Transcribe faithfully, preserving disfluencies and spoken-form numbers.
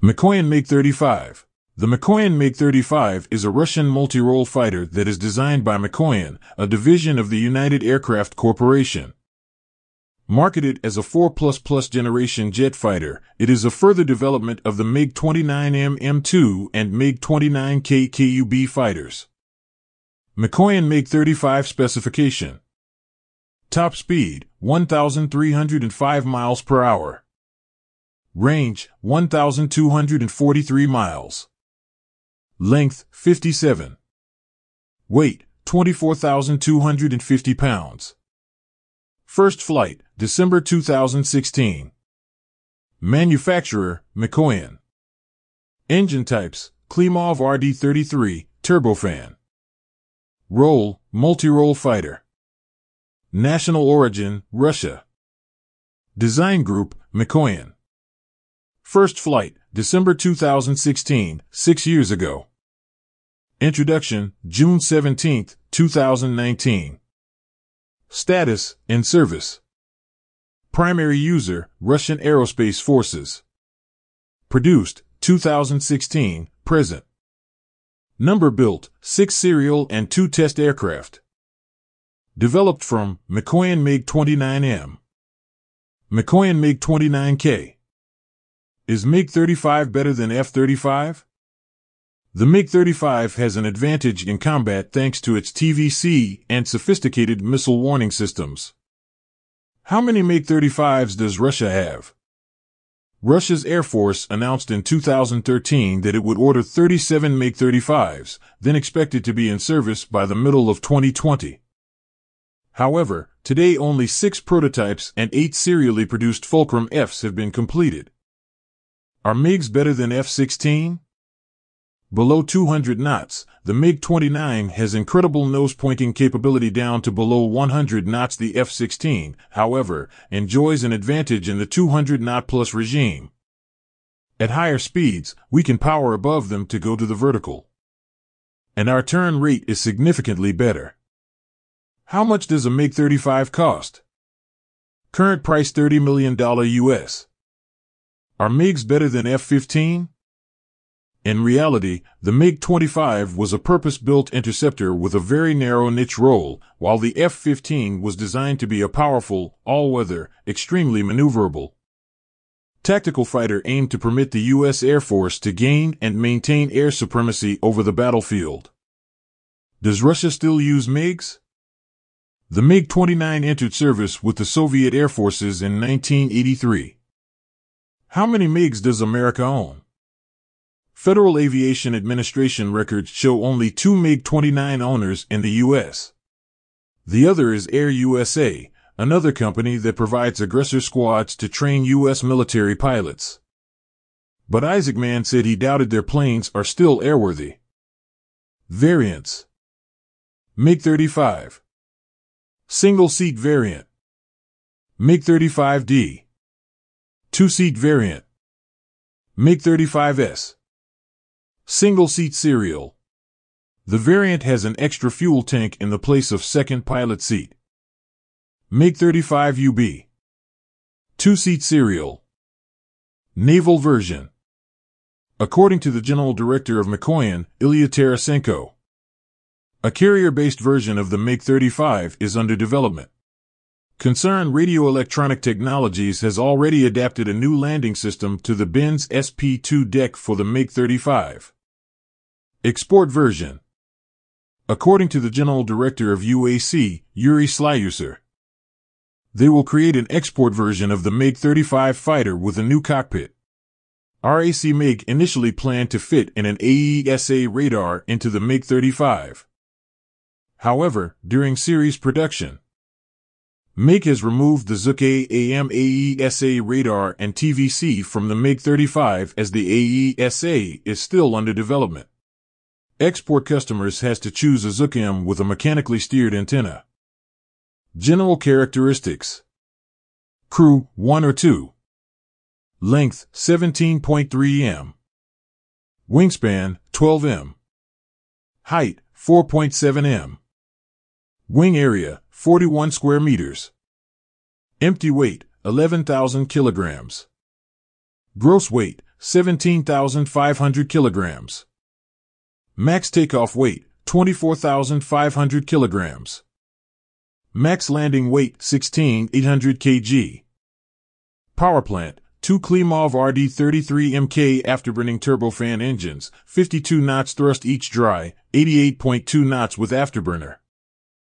Mikoyan MiG thirty-five. The Mikoyan MiG thirty-five is a Russian multi-role fighter that is designed by Mikoyan, a division of the United Aircraft Corporation. Marketed as a four plus plus generation jet fighter, it is a further development of the MiG twenty-nine M M two and MiG twenty-nine K K U B fighters. Mikoyan MiG thirty-five specification. Top speed, one thousand three hundred five miles per hour. Range, one thousand two hundred forty-three miles. Length, fifty-seven. Weight, twenty-four thousand two hundred fifty pounds. First flight, December two thousand sixteen. Manufacturer, Mikoyan. Engine types, Klimov R D thirty-three, turbofan. Role, multi-role fighter. National origin, Russia. Design group, Mikoyan. First flight, December two thousand sixteen, six years ago. Introduction, June seventeenth, two thousand nineteen. Status, in service. Primary user, Russian Aerospace Forces. Produced, two thousand sixteen, present. Number built, six serial and two test aircraft. Developed from Mikoyan MiG twenty-nine M, Mikoyan MiG twenty-nine K. Is MiG thirty-five better than F thirty-five? The MiG thirty-five has an advantage in combat thanks to its T V C and sophisticated missile warning systems. How many MiG thirty-fives does Russia have? Russia's Air Force announced in two thousand thirteen that it would order thirty-seven MiG thirty-fives, then expected to be in service by the middle of twenty twenty. However, today only six prototypes and eight serially produced Fulcrum Fs have been completed. Are MiGs better than F sixteen? Below two hundred knots, the MiG twenty-nine has incredible nose-pointing capability down to below one hundred knots. The F sixteen, however, enjoys an advantage in the two hundred knot plus regime. At higher speeds, we can power above them to go to the vertical. And our turn rate is significantly better. How much does a MiG thirty-five cost? Current price thirty million dollars U S. Are MiGs better than F fifteen? In reality, the MiG twenty-five was a purpose-built interceptor with a very narrow niche role, while the F fifteen was designed to be a powerful, all-weather, extremely maneuverable tactical fighter aimed to permit the U S Air Force to gain and maintain air supremacy over the battlefield. Does Russia still use MiGs? The MiG twenty-nine entered service with the Soviet Air Forces in nineteen eighty-three. How many MiGs does America own? Federal Aviation Administration records show only two MiG twenty-nine owners in the U S. The other is Air U S A, another company that provides aggressor squads to train U S military pilots. But Isaac Mann said he doubted their planes are still airworthy. Variants. MiG thirty-five. Single-seat variant. MiG thirty-five D. Two-seat variant. MiG thirty-five S. Single-seat serial. The variant has an extra fuel tank in the place of second pilot seat. MiG thirty-five U B. Two-seat serial. Naval version. According to the General Director of Mikoyan, Ilya Tarasenko, a carrier-based version of the MiG thirty-five is under development. Concern Radio-Electronic Technologies has already adapted a new landing system to the Benz S P two deck for the MiG thirty-five. Export version. According to the General Director of U A C, Yuri Slyusar, they will create an export version of the MiG thirty-five fighter with a new cockpit. R A C MiG initially planned to fit in an A E S A radar into the MiG thirty-five. However, during series production, MiG has removed the Zhuk A M A E S A radar and T V C from the MiG thirty-five as the A E S A is still under development. Export customers has to choose a Zhuk A M with a mechanically steered antenna. General characteristics. Crew, one or two. Length, seventeen point three meters. Wingspan, twelve meters. Height, four point seven meters. Wing area, forty-one square meters. Empty weight, eleven thousand kilograms. Gross weight, seventeen thousand five hundred kilograms. Max takeoff weight, twenty-four thousand five hundred kilograms. Max landing weight, sixteen thousand eight hundred kilograms. Power plant, two Klimov R D thirty-three M K afterburning turbofan engines, fifty-two knots thrust each dry, eighty-eight point two knots with afterburner.